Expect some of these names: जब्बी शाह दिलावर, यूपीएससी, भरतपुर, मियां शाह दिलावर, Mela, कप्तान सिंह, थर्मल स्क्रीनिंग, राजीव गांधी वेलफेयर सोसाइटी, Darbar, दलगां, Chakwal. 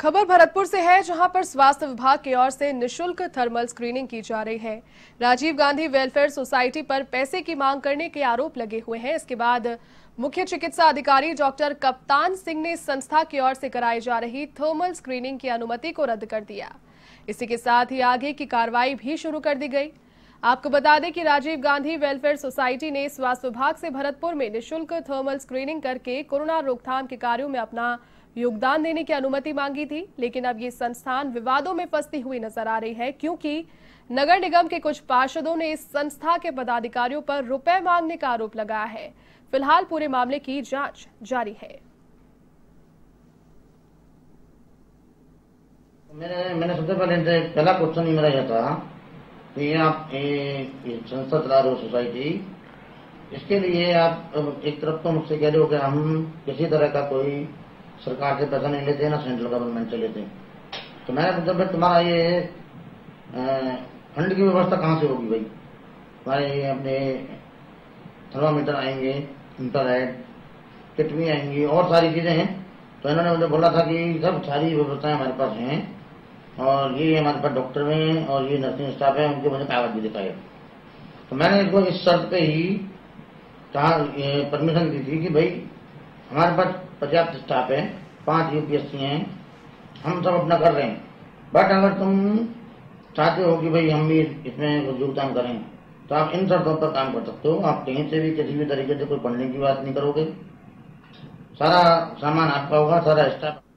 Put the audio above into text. खबर भरतपुर से है, जहां पर स्वास्थ्य विभाग की ओर से निशुल्क थर्मल स्क्रीनिंग की जा रही है। राजीव गांधी वेलफेयर सोसाइटी पर पैसे की मांग करने के आरोप लगे हुए हैं। इसके बाद मुख्य चिकित्सा अधिकारी डॉक्टर कप्तान सिंह ने संस्था की ओर से कराई जा रही थर्मल स्क्रीनिंग की अनुमति को रद्द कर दिया। इसी के साथ ही आगे की कार्रवाई भी शुरू कर दी गई। आपको बता दें कि राजीव गांधी वेलफेयर सोसाइटी ने स्वास्थ्य विभाग से भरतपुर में निःशुल्क थर्मल स्क्रीनिंग करके कोरोना रोकथाम के कार्यों में अपना योगदान देने की अनुमति मांगी थी, लेकिन अब ये संस्थान विवादों में फंसती हुई नजर आ रही है, क्योंकि नगर निगम के कुछ पार्षदों ने इस संस्था के पदाधिकारियों पर रुपए मांगने का आरोप लगाया है। फिलहाल पूरे मामले की जांच जारी है। मैंने सबसे पहले पहला क्वेश्चन ही मेरा यह था कि आप संस्था चला रहे हो सोसाइटी, इसके लिए आप एक तरफ तो मुझसे कह रहे हो कि हम किसी तरह का कोई सरकार से पैसा नहीं लेते, ना सेंट्रल गवर्नमेंट से लेते, तो मैंने जब तुम्हारा ये फंड की व्यवस्था कहाँ से होगी भाई? तुम्हारे अपने थर्मामीटर आएंगे, इंटरनेट किट भी आएंगी और सारी चीजें हैं। तो इन्होंने मुझे बोला था कि सब सारी व्यवस्थाएं हमारे पास हैं और ये हमारे पास डॉक्टर भी हैं और ये नर्सिंग स्टाफ है, उनके मुझे कागज भी दिखाए। तो मैंने इनको इस शर्त पे ही कहा, परमिशन दी थी कि भाई हमारे पास पर्याप्त स्टाफ है, 5 यूपीएससी हैं, हम सब अपना कर रहे हैं, बट अगर तुम चाहते हो कि भाई हम भी इसमें योगदान करें तो आप इन शर्तों पर काम कर सकते हो। आप कहीं से भी किसी भी तरीके से कोई पढ़ने की बात नहीं करोगे, सारा सामान आपका होगा, सारा स्टाफ।